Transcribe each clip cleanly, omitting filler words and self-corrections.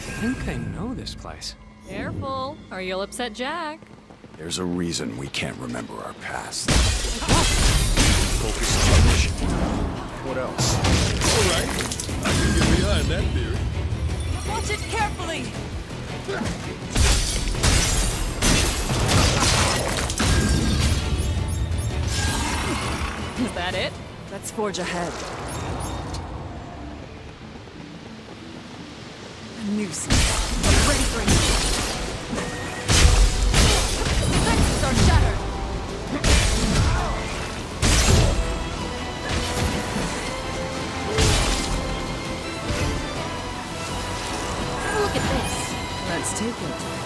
think I know this place. Careful, or you'll upset Jack. There's a reason we can't remember our past. Focus on our mission. What else? All right, I can get behind that theory. Watch it carefully. Is that it? Let's forge ahead. A nuisance. I'm ready for anything. Defenses are shattered. Look at this. Let's take it.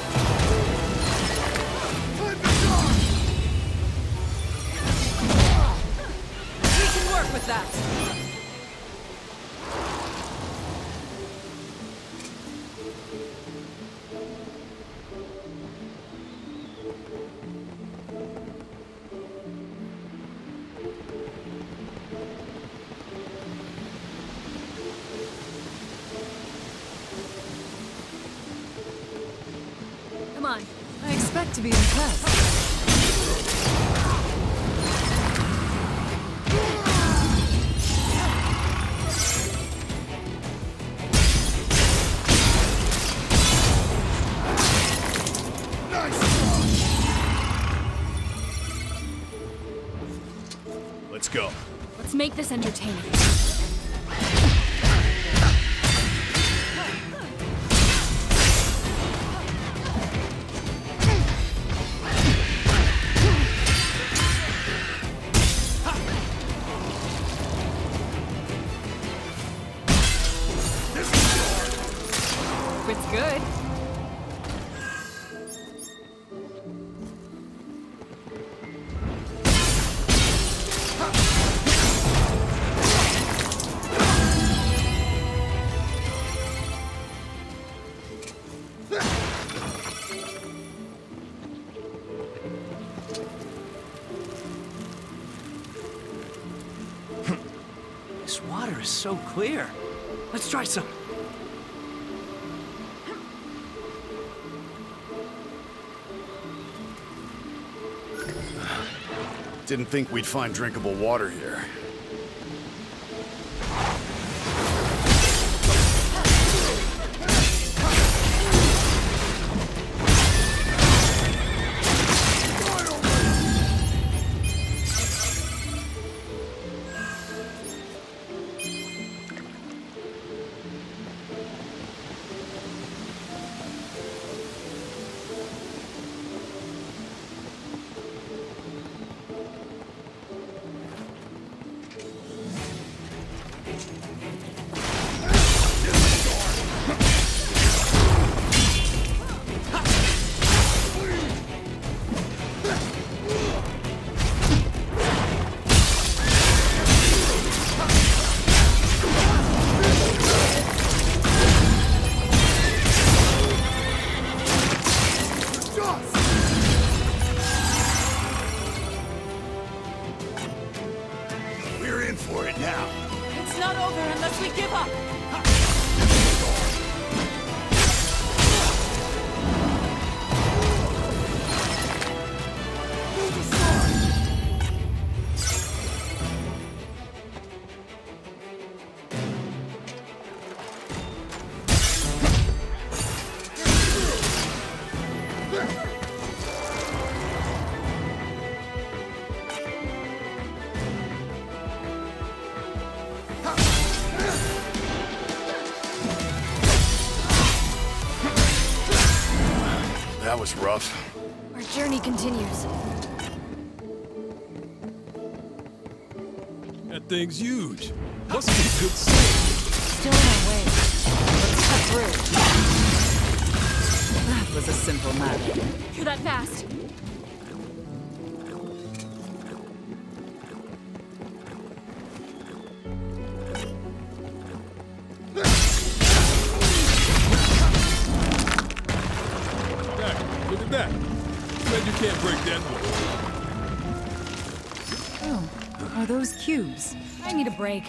We can work with that. To be impressed. Let's go. Let's make this entertaining. This water is so clear. Let's try some. Didn't think we'd find drinkable water here. That was rough. Our journey continues. That thing's huge. Must be a good save. Still in our way. Let's cut through. That was a simple matter. You're that fast. Can't break that one. Oh, are those cubes? I need a break.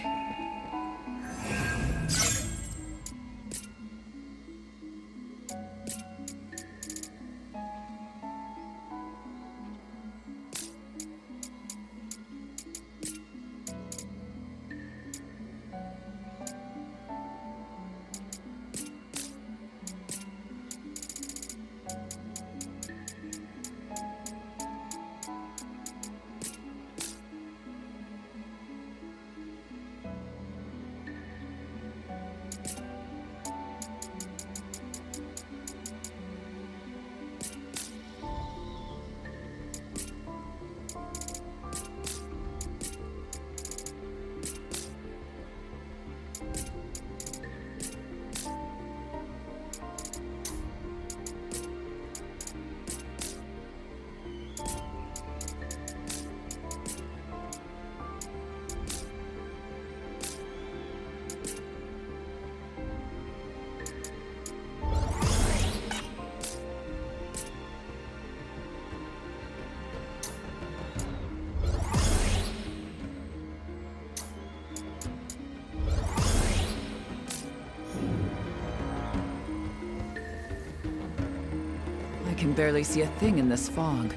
I can barely see a thing in this fog.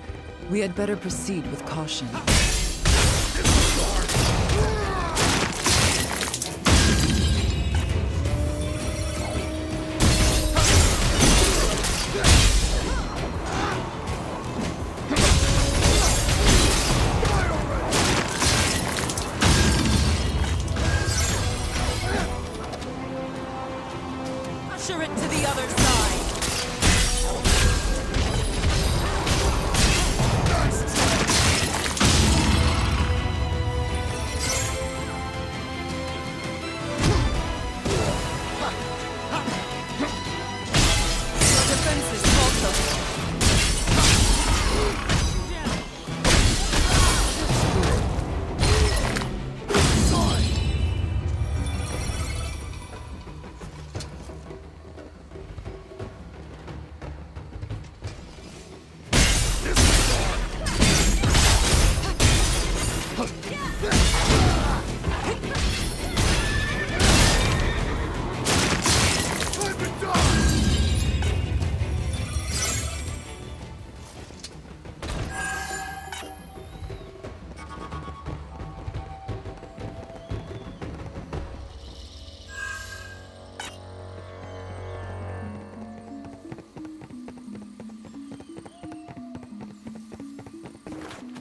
We had better proceed with caution. Usher it to the other side!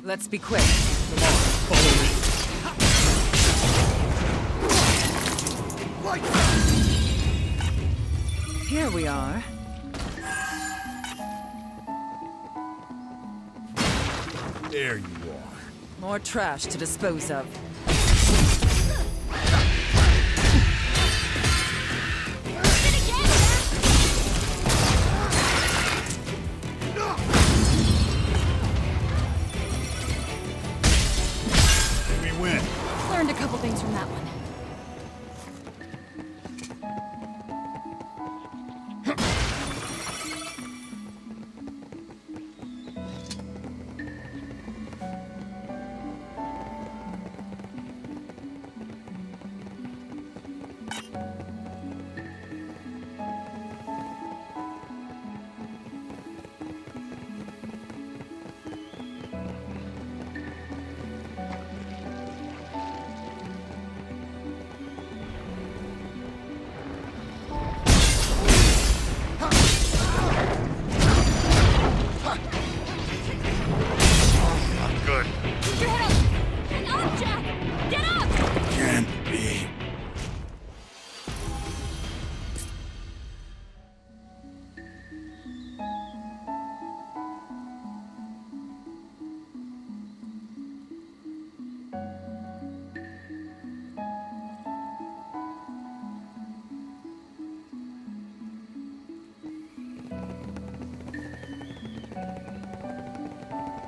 Let's be quick. Come on, follow me. Here we are. There you are. More trash to dispose of. Learned a couple things from that one.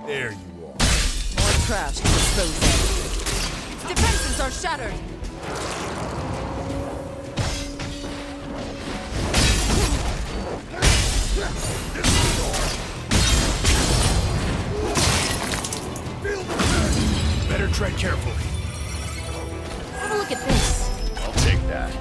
There you are. More trash to dispose of. Defenses are shattered. Better tread carefully. Have a look at this. I'll take that.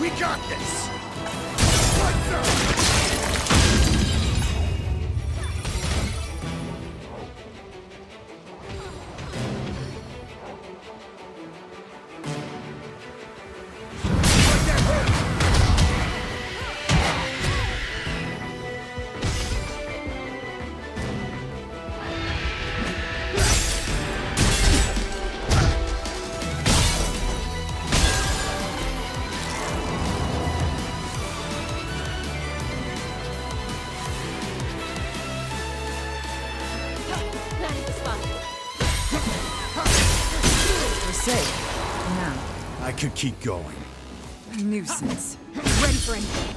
We got this! What's up? planted the spot. We're safe. Now. I could keep going. Nuisance. Ready for anything.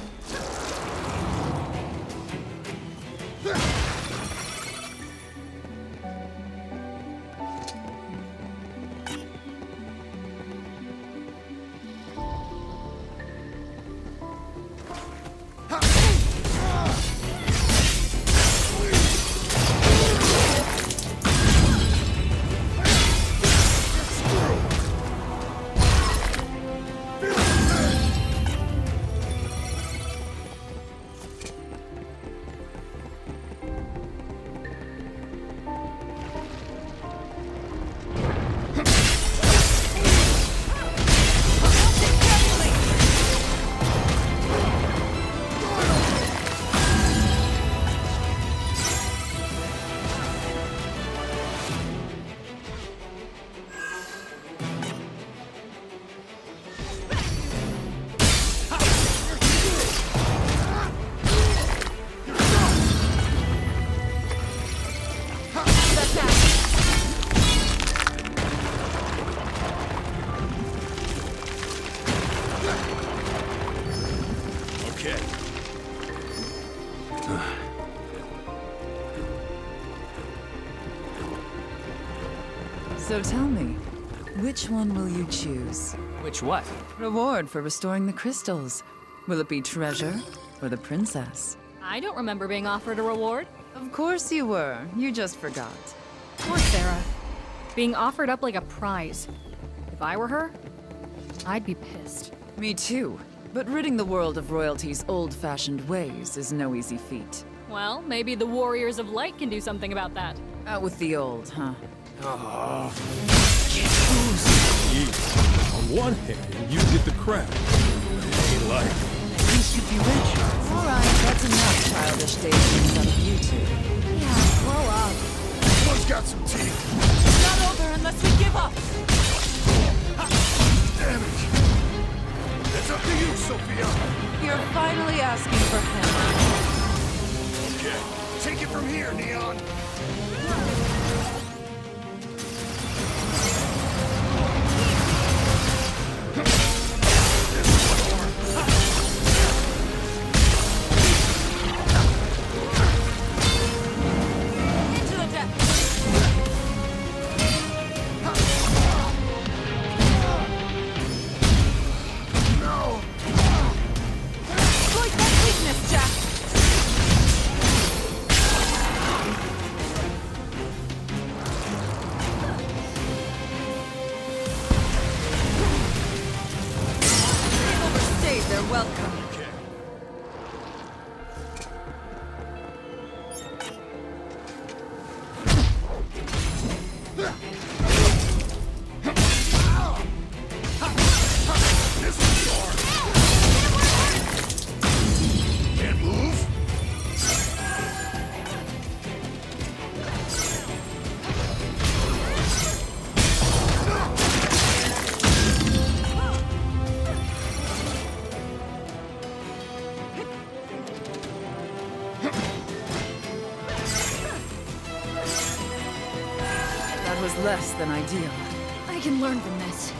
So tell me, which one will you choose? Which what? Reward for restoring the crystals. Will it be treasure or the princess? I don't remember being offered a reward. Of course you were. You just forgot. Poor Sarah. Being offered up like a prize. If I were her, I'd be pissed. Me too. But ridding the world of royalty's old-fashioned ways is no easy feat. Well, maybe the Warriors of Light can do something about that. Out with the old, huh? Oh, on one hand, you get the crap. Hey, like. You should be rich. Alright, that's enough childish statements out of you two. Yeah, grow up. Someone's got some teeth. It's not over unless we give up. Damn it. It's up to you, Sophia. You're finally asking for help. Okay, take it from here, Neon. Less than ideal. I can learn from this.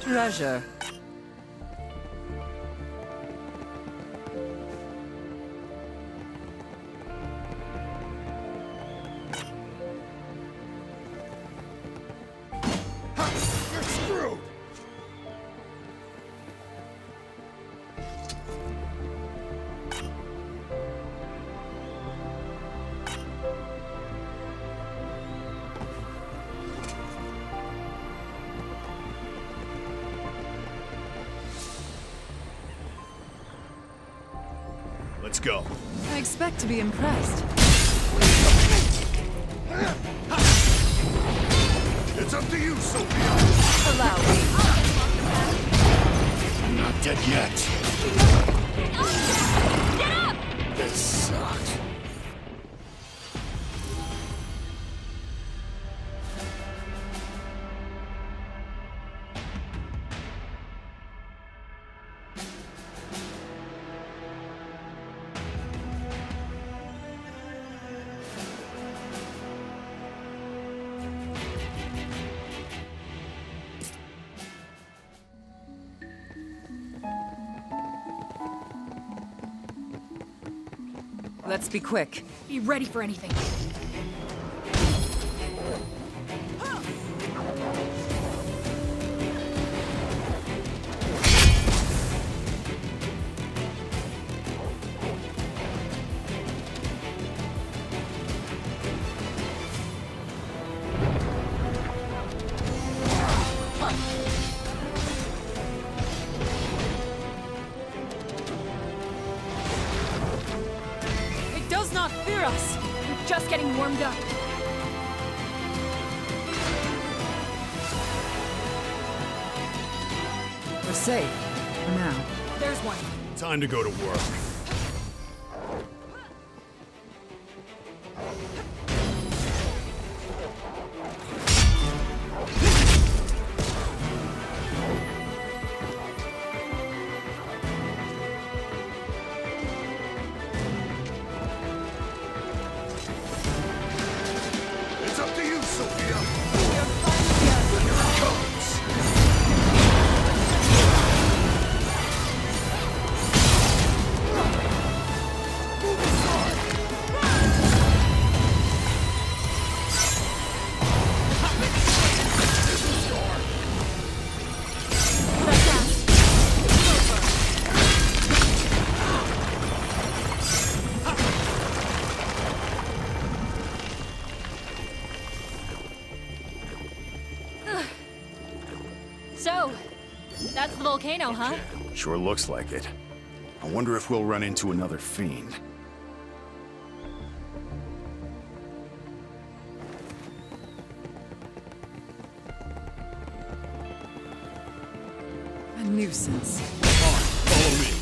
Treasure. Let's go. I expect to be impressed. It's up to you, Sophia. Allow me. I'm not dead yet. Get up! This sucked. Let's be quick. Be ready for anything. Time to go to work. It's up to you, Sophia. Volcano, huh? Sure looks like it. I wonder if we'll run into another fiend. A nuisance. Come on, follow me.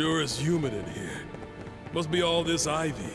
Sure is humid in here. Must be all this ivy.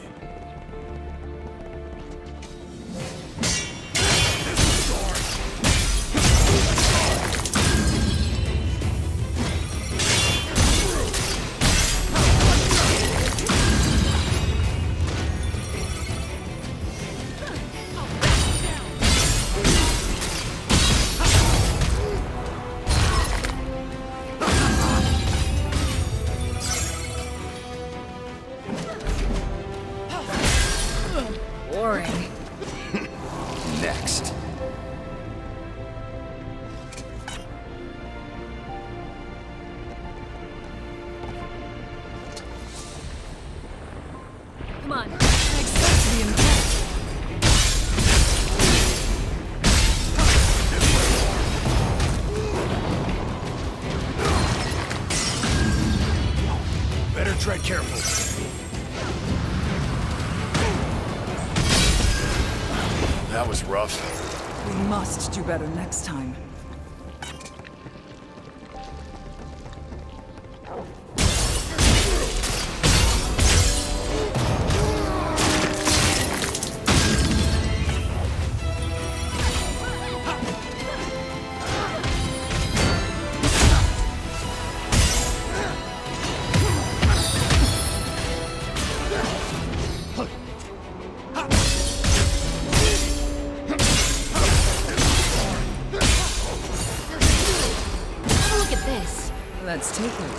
That was rough. We must do better next time. Let's take it.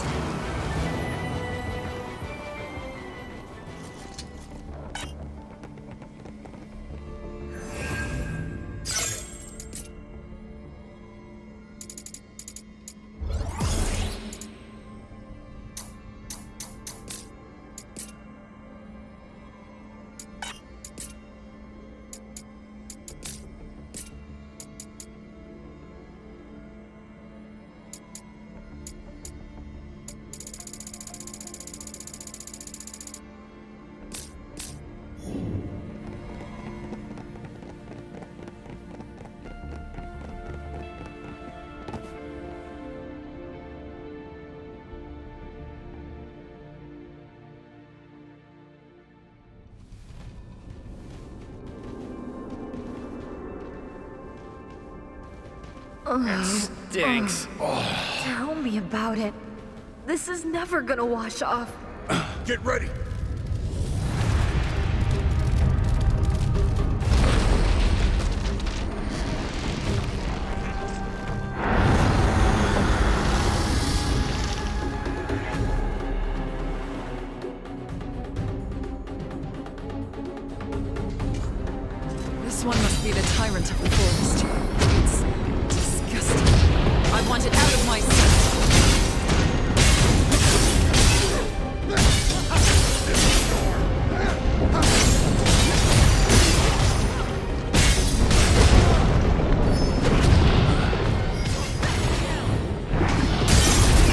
It stinks. Oh. Tell me about it. This is never gonna wash off. Get ready. This one must be the tyrant of the forest. I want it out of my sight.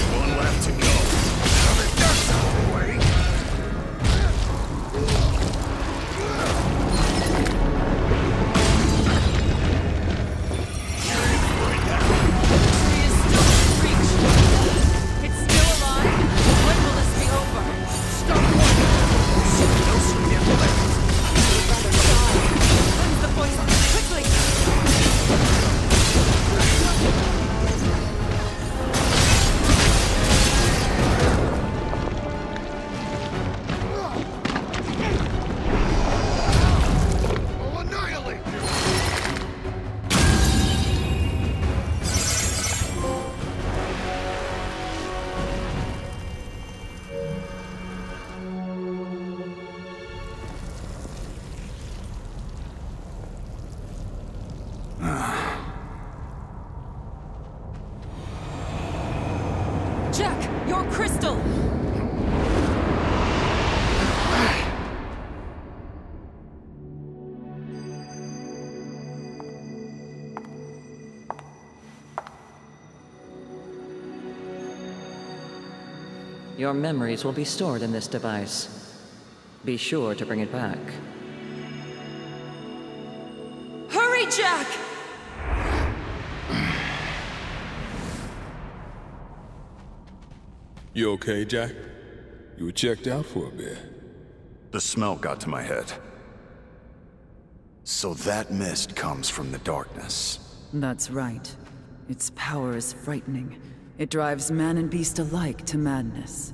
One left to go. Now that that's out of the way. Jack, your crystal! Your memories will be stored in this device. Be sure to bring it back. Hurry, Jack! You okay, Jack? You were checked out for a bit. The smell got to my head. So that mist comes from the darkness. That's right. Its power is frightening. It drives man and beast alike to madness.